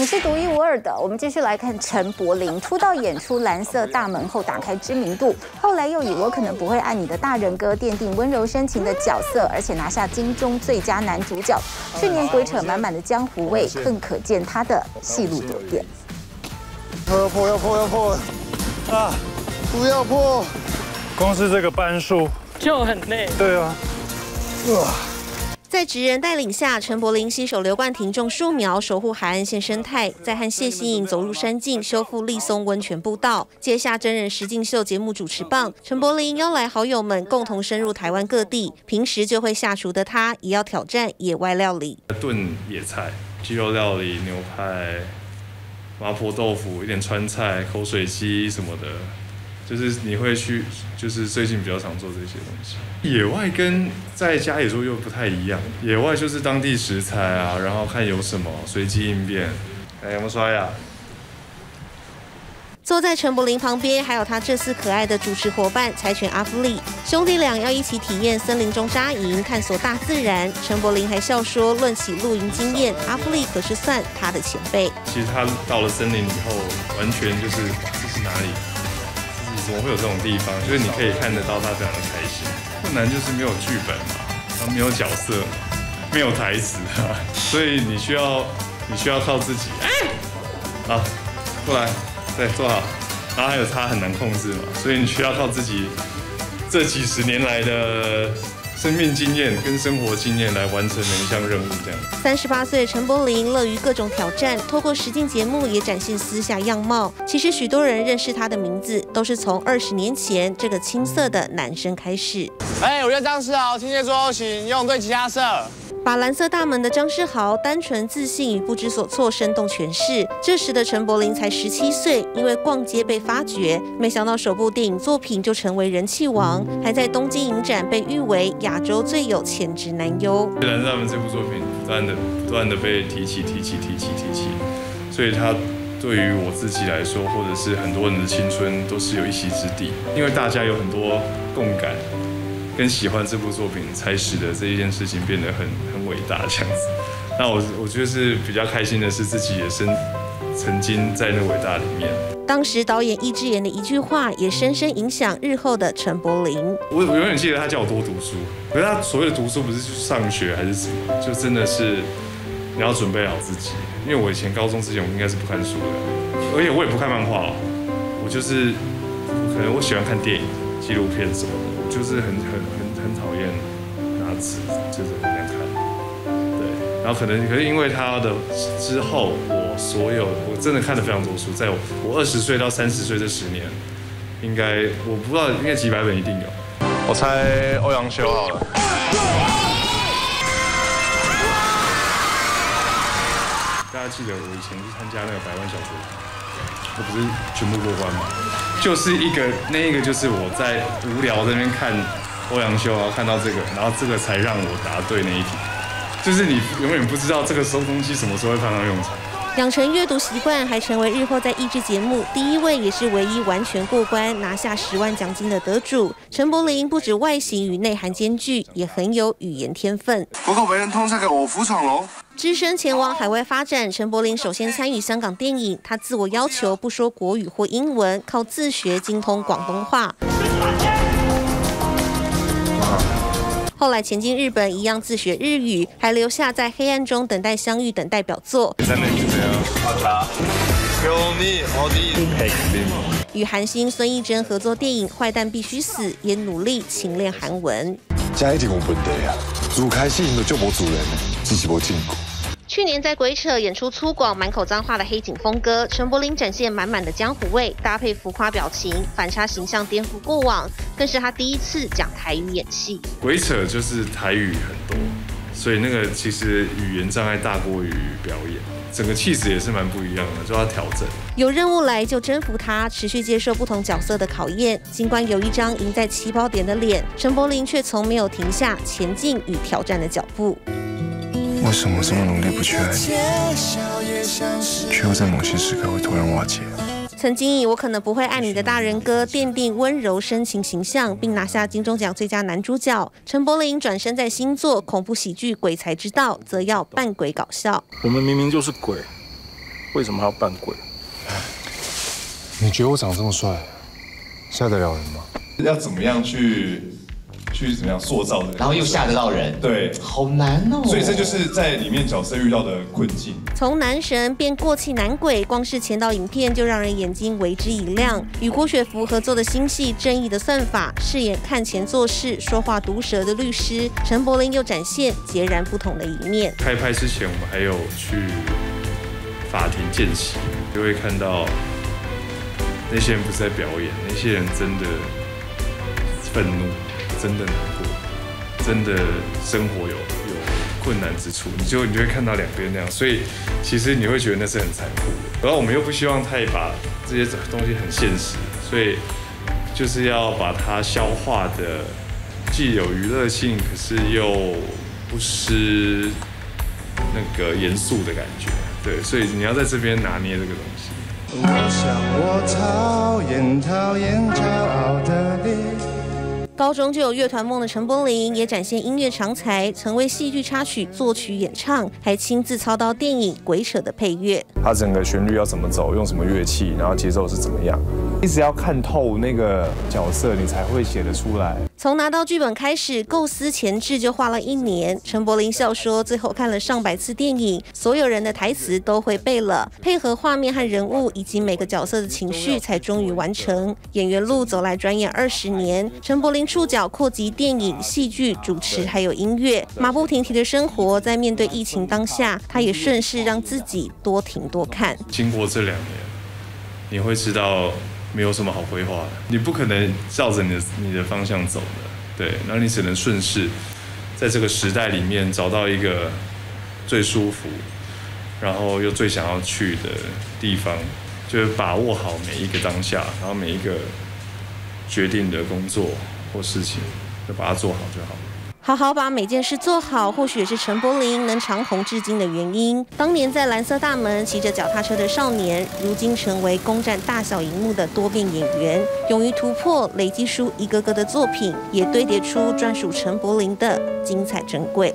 你是独一无二的。我们继续来看陈柏霖，出道演出《蓝色大门》后打开知名度，后来又以《我可能不会爱你的大人哥》奠定温柔深情的角色，而且拿下金钟最佳男主角。去年鬼扯满满的江湖味，更可见他的戏路多变。要破啊！不要破！光是这个搬书就很累。对啊。在职人带领下，陈柏霖携手刘冠廷种树苗，守护海岸线生态；再和谢希颖走入山径，修复立松温泉步道。接下真人实境秀节目主持棒，陈柏霖邀来好友们共同深入台湾各地。平时就会下厨的他，也要挑战野外料理，炖野菜、鸡肉料理、牛排、麻婆豆腐、一点川菜、口水鸡什么的。就是你会去，就是最近比较常做这些东西。野外跟在家里做又不太一样，野外就是当地食材啊，然后看有什么随机应变。哎，有没有刷牙？坐在陈柏霖旁边，还有他这次可爱的主持伙伴柴犬阿芙丽，兄弟俩要一起体验森林中扎营，探索大自然。陈柏霖还笑说，论起露营经验，阿芙丽可是算他的前辈。其实他到了森林以后，完全就是这是哪里？怎么会有这种地方？就是你可以看得到他非常的开心。困难就是没有剧本嘛，没有角色，没有台词啊，所以你需要靠自己。好，过来，对，坐好。然后还有他很难控制嘛，所以你需要靠自己这几十年来的生命经验跟生活经验来完成每一项任务。这样，38岁陈柏霖乐于各种挑战，透过实境节目也展现私下样貌。其实许多人认识他的名字，都是从20年前这个青涩的男生开始。我叫张世豪，听见说请用对吉他社。把蓝色大门的张世豪单纯自信与不知所措生动诠释。这时的陈柏霖才17岁，因为逛街被发掘，没想到首部电影作品就成为人气王，还在东京影展被誉为亚洲最有潜质男优。蓝色大门这部作品不断的被提起，所以它对于我自己来说，或者是很多人的青春都是有一席之地，因为大家有很多共感。跟喜欢这部作品，才使得这一件事情变得很伟大这样子。那我觉得是比较开心的是，自己也曾经在那伟大里面。当时导演易智言的一句话，也深深影响日后的陈柏霖。我永远记得他叫我多读书，可是他所谓的读书不是去上学还是什么，就真的是你要准备好自己。因为我以前高中之前，我应该是不看书的，而且我也不看漫画哦。我就是可能我喜欢看电影、纪录片什么的。就是很讨厌拿纸，就是很难看，对。然后可是因为他的之后，我真的看了非常多书，在我20岁到30岁这10年，应该我不知道，应该几百本一定有。我猜欧阳修好了。大家记得我以前去参加那个百万小说，我不是全部过关吗？就是那一个就是我在无聊这边看欧阳修，然后看到这个，然后这个才让我答对那一题。就是你永远不知道这个收东西什么时候会派上用场。养成阅读习惯，还成为日后在益智节目第一位也是唯一完全过关拿下10万奖金的得主。陈柏霖不止外形与内涵兼具，也很有语言天分。不过为人通才嘅卧虎藏龙。只身前往海外发展，陈柏霖首先参与香港电影。他自我要求不说国语或英文，靠自学精通广东话。后来前进日本，一样自学日语，还留下在黑暗中等待相遇，等待表作。与韩星孙艺珍合作电影《坏蛋必须死》，也努力勤练韩文。真係講本地啊，做開始就冇做人，只是冇進步。去年在鬼扯演出粗犷、满口脏话的黑警风哥，陈柏霖展现满满的江湖味，搭配浮夸表情，反差形象颠覆过往，更是他第一次讲台语演戏。鬼扯就是台语很多，所以那个其实语言障碍大过于表演，整个气质也是蛮不一样的，就要调整。有任务来就征服他，持续接受不同角色的考验。尽管有一张赢在起跑点的脸，陈柏霖却从没有停下前进与挑战的脚步。为什么这么努力不去爱你，却又在某些时刻会突然瓦解？曾经以《我可能不会爱你的大人哥》奠定温柔深情形象，并拿下金钟奖最佳男主角。陈柏霖转身在新作恐怖喜剧《鬼才之道》，则要扮鬼搞笑。我们明明就是鬼，为什么还要扮鬼？你觉得我长这么帅，吓得了人吗？要怎么样去怎么样塑造的，然后又吓得到人，对，好难哦。所以这就是在里面角色遇到的困境。从男神变过气男鬼，光是前导影片就让人眼睛为之一亮。与郭雪芙合作的新戏《正义的算法》，饰演看钱做事、说话毒舌的律师陈柏霖，又展现截然不同的一面。开拍之前，我们还有去法庭见习，就会看到那些人不是在表演，那些人真的愤怒。 真的难过，真的生活有困难之处，你就会看到两边那样，所以其实你会觉得那是很残酷的。然后我们又不希望太把这些东西很现实，所以就是要把它消化的既有娱乐性，可是又不失那个严肃的感觉。对，所以你要在这边拿捏这个东西。我想我讨厌的你。 高中就有乐团梦的陈柏霖也展现音乐长才，曾为戏剧插曲作曲演唱，还亲自操刀电影《鬼扯》的配乐。它整个旋律要怎么走，用什么乐器，然后节奏是怎么样，一直要看透那个角色，你才会写得出来。从拿到剧本开始，构思前置就花了1年。陈柏霖笑说，最后看了上百次电影，所有人的台词都会背了，配合画面和人物以及每个角色的情绪，才终于完成。演员路走来转眼20年，陈柏霖。 触角扩及电影、戏剧、主持，还有音乐，马不停蹄的生活，在面对疫情当下，他也顺势让自己多停多看。经过这2年，你会知道没有什么好规划的，你不可能照着你的方向走的，对，然后你只能顺势，在这个时代里面找到一个最舒服，然后又最想要去的地方，就是把握好每一个当下，然后每一个决定的工作。 或事情，就把它做好就好了。好好把每件事做好，或许也是陈柏霖能长红至今的原因。当年在蓝色大门骑着脚踏车的少年，如今成为攻占大小荧幕的多变演员，勇于突破，累积出一个个的作品，也堆叠出专属陈柏霖的精彩珍贵。